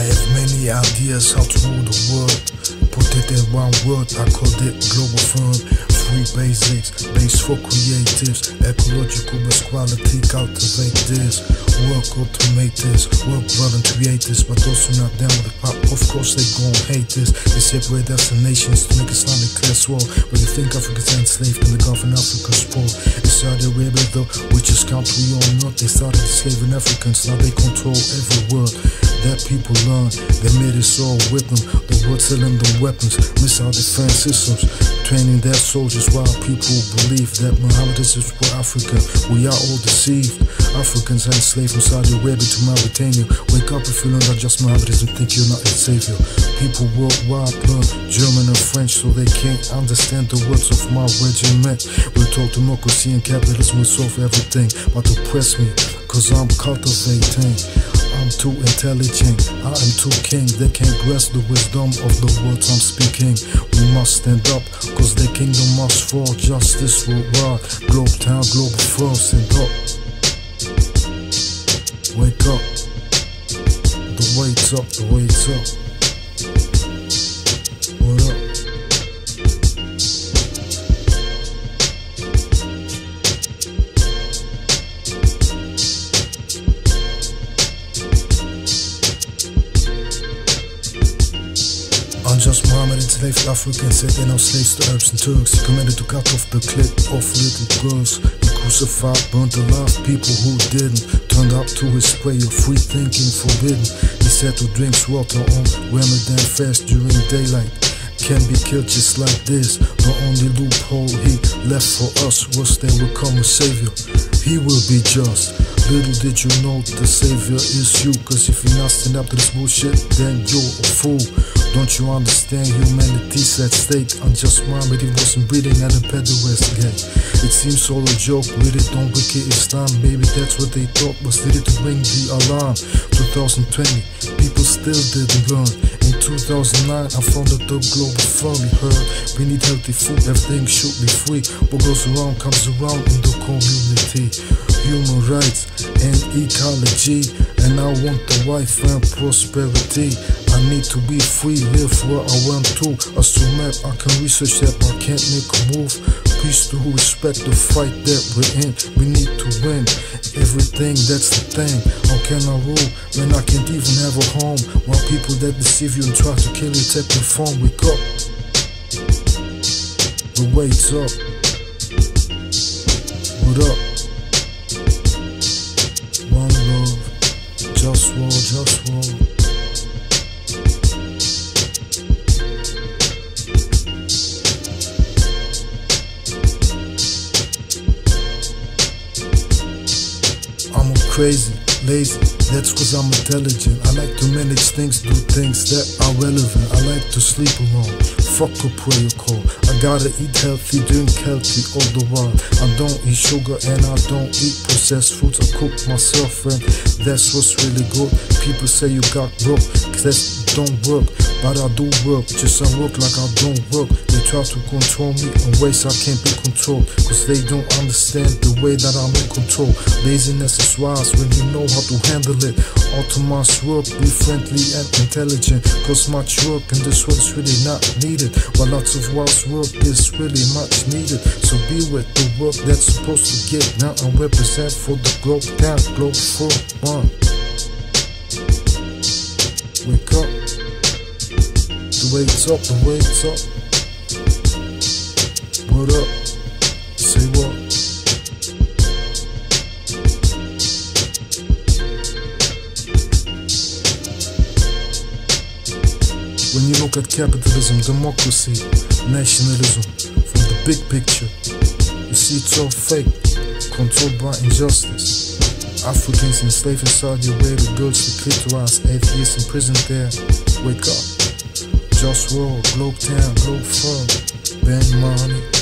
I have many ideas how to rule the world. Put it in one word, I call it global firm. Free basics, base for creatives, ecological best quality, cultivate this, work automate this, work volunteer this, but also not down with the pop, of course they gon' hate this, they separate us and nations to make Islamic class war, but they think Africa's enslaved and they govern Africa's poor, in Saudi Arabia though, which is country we all know, they started enslaving Africans, now they control every world, that people learn, they made us all with them, the world selling them weapons, missile defense systems, training their soldiers. Why people believe that Muhammad is for Africa. We are all deceived. Africans are enslaved from Saudi Arabia to Mauritania. Wake up if you learn that just Muhammad isn't, think you're not a savior. People worldwide learn German and French, so they can't understand the words of my regiment. We're told democracy and capitalism will solve everything, but oppress me, cause I'm cultivating. I'm too intelligent, I am too king. They can't grasp the wisdom of the words I'm speaking. We must stand up, cause the kingdom must fall. Justice will ride, globe town, global flow. Stand up, wake up. The wait's up, the wait's up. What up? Just Muhammad enslaved Africans, said they're now slaves to Arabs and Turks. He commanded to cut off the clip of little girls. He crucified, burnt alive people who didn't. Turned up to his prayer, free thinking forbidden. He said to drink water on Ramadan fast during daylight. Can be killed just like this. The only loophole he left for us was there will come a savior. He will be just. Little did you know the savior is you, cause if you not stand up to this bullshit, then you're a fool. Don't you understand humanity's at stake? Unjust Muhammad, he wasn't breathing at a Bedouin's gate. It seems all a joke, really don't break it Islam. Maybe that's what they thought was needed to ring the alarm. 2020, people still didn't learn. In 2009, I founded the global fund. We heard we need healthy food, everything should be free. What goes around comes around in the community. Human rights and ecology, and I want the wife and prosperity. I need to be free, live where I want to. As to map, I can research that, but I can't make a move. Peace to who respect the fight that we're in. We need to win everything, that's the thing. How can I rule when I can't even have a home? While people that deceive you and try to kill you take your phone, wake up. The wait's up. What up? JustWar. I'm crazy, lazy, that's cause I'm intelligent. I like to manage things, do things that are relevant. I like to sleep alone, fuck a prayer call. I gotta eat healthy, drink healthy all the while. I don't eat sugar and I don't eat processed foods. I cook myself and that's what's really good. People say you got broke, cause that don't work. But I do work, just I work like I don't work. They try to control me in ways I can't be controlled, cause they don't understand the way that I'm in control. Laziness is wise when you know how to handle it. All to my work, be friendly and intelligent, cause much work in this world is really not needed, while lots of wise work is really much needed. So be with the work that's supposed to get now and represent for the globe down, globe for one. Wake up, the wait's up, the wait's up. What up? Say what? When you look at capitalism, democracy, nationalism, from the big picture, you see it's all fake, controlled by injustice. Africans enslaved in Saudi Arabia, girls to clitorize, atheists imprisoned there. Wake up. JustWar, globe town, globe firm, Ben Money.